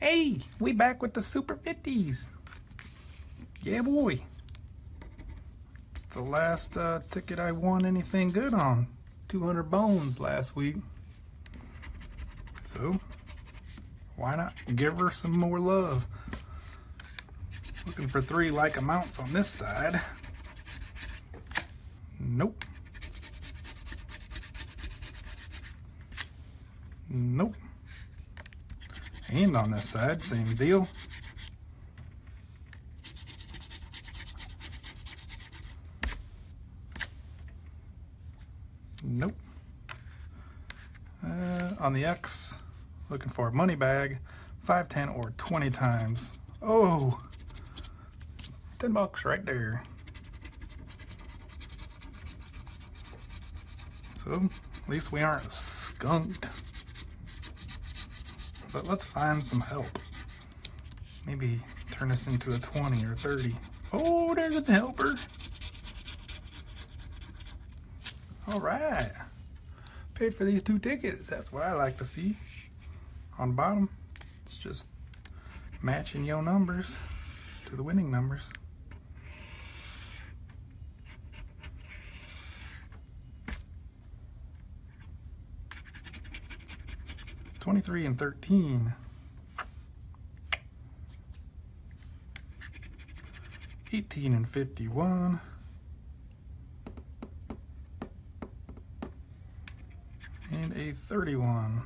Hey, we back with the Super 50s. Yeah, boy. It's the last ticket I won anything good on. 200 bones last week. So, why not give her some more love? Looking for three like amounts on this side. Nope. Nope. And on this side, same deal. Nope. On the X, looking for a money bag, 5, 10, or 20 times. Oh, 10 bucks right there. So, at least we aren't skunked. But let's find some help. Maybe turn this into a 20 or 30. Oh, there's a helper. All right. Paid for these two tickets. That's what I like to see. On bottom, it's just matching your numbers to the winning numbers. $23 and $13. $18 and $51. And a $31.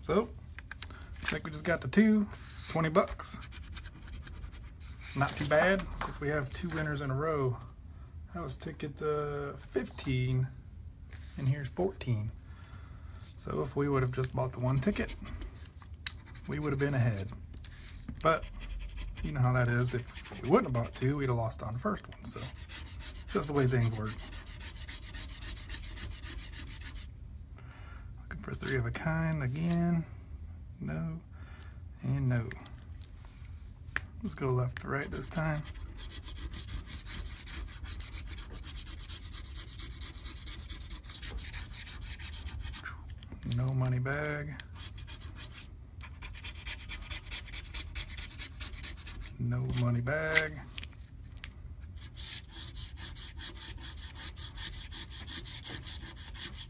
So, I think we just got the two. 20 bucks. Not too bad. If we have two winners in a row. That was ticket 15. And here's 14. So if we would have just bought the one ticket, we would have been ahead. But you know how that is. If we wouldn't have bought two, we'd have lost on the first one. So that's the way things work. Looking for three of a kind again. No, and no. Let's go left to right this time. No money bag. No money bag.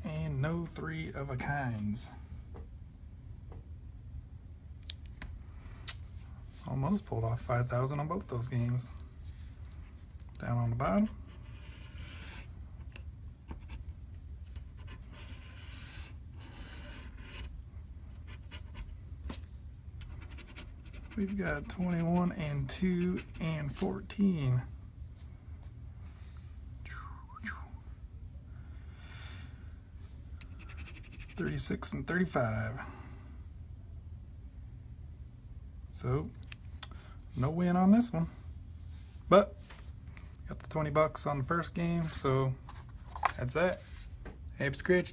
And no three of a kinds. Almost pulled off 5,000 on both those games. Down on the bottom. We've got 21 and 2 and 14. $36 and $35. So, no win on this one. But, got the 20 bucks on the first game, so that's that. Abe Scratch.